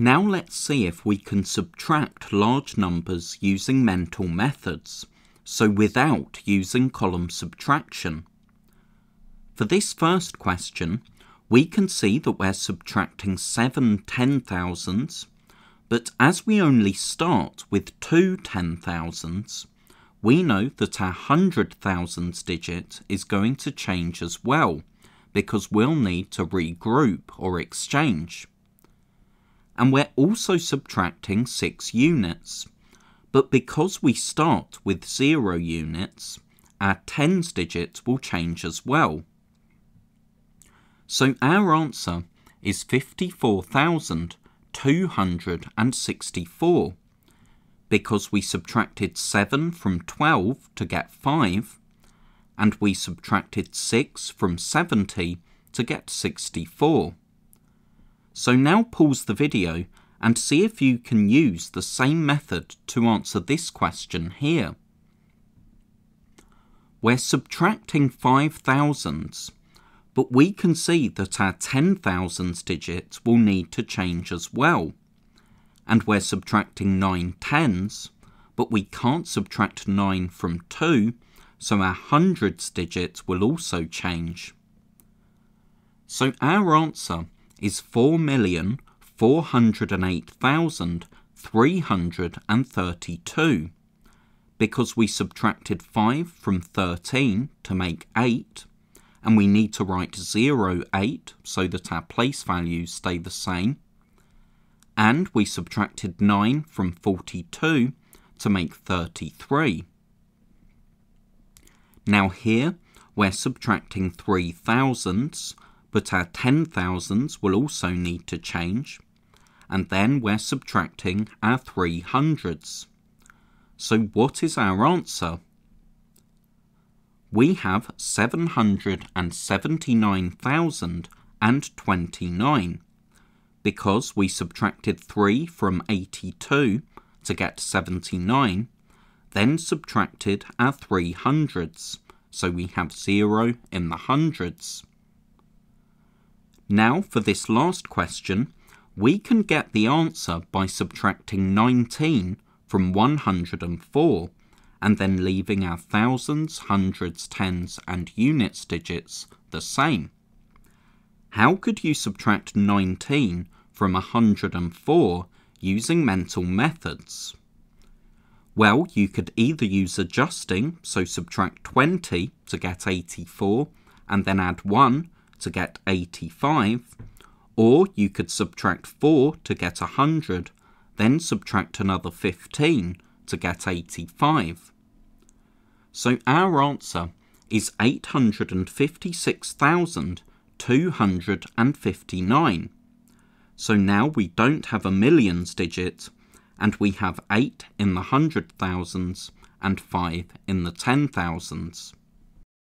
Now let's see if we can subtract large numbers using mental methods, so without using column subtraction. For this first question, we can see that we're subtracting 7 10,000s, but as we only start with 2 10,000s, we know that our 100,000s digit is going to change as well, because we'll need to regroup or exchange. And we're also subtracting 6 units, but because we start with 0 units, our tens digit will change as well. So our answer is 54,264, because we subtracted 7 from 12 to get 5, and we subtracted 6 from 70 to get 64. So now pause the video and see if you can use the same method to answer this question here. We're subtracting 5,000s, but we can see that our 10,000s digit will need to change as well. And we're subtracting 9 tens, but we can't subtract 9 from 2, so our hundreds digit will also change. So our answer is 4,408,332, because we subtracted 5 from 13 to make 8, and we need to write 08 so that our place values stay the same, and we subtracted 9 from 42 to make 33. Now here we're subtracting 3,000s, but our 10,000s will also need to change, and then we're subtracting our 300s. So what is our answer? We have 779,029, because we subtracted 3 from 82 to get 79, then subtracted our 300s, so we have 0 in the hundreds. Now for this last question, we can get the answer by subtracting 19 from 104, and then leaving our thousands, hundreds, tens and units digits the same. How could you subtract 19 from 104 using mental methods? Well, you could either use adjusting, so subtract 20 to get 84, and then add 1 to get 85, or you could subtract 4 to get 100, then subtract another 15 to get 85. So our answer is 856,259. So now we don't have a millions digit, and we have 8 in the hundred thousands and 5 in the 10,000s.